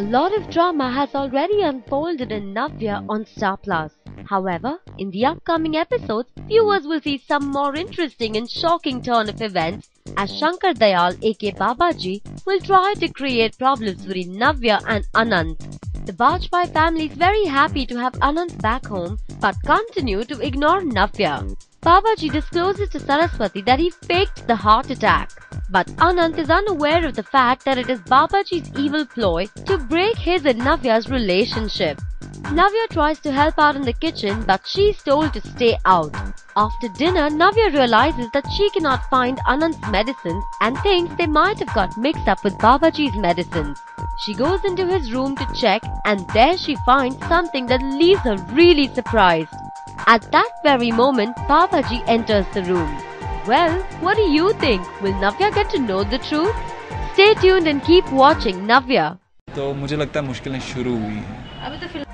A lot of drama has already unfolded in Navya on Star Plus. However, in the upcoming episodes, viewers will see some more interesting and shocking turn of events as Shankar Dayal aka Babaji will try to create problems between Navya and Anant. The Bajpai family is very happy to have Anant back home but continue to ignore Navya. Babaji discloses to Saraswati that he faked the heart attack. But Anant is unaware of the fact that it is Babaji's evil ploy to break his and Navya's relationship. Navya tries to help out in the kitchen but she is told to stay out. After dinner, Navya realizes that she cannot find Anant's medicines and thinks they might have got mixed up with Babaji's medicines. She goes into his room to check and there she finds something that leaves her really surprised. At that very moment, Babaji enters the room. Well, what do you think? Will Navya get to know the truth? Stay tuned and keep watching Navya. तो मुझे लगता है मुश्किलें शुरू हुई हैं।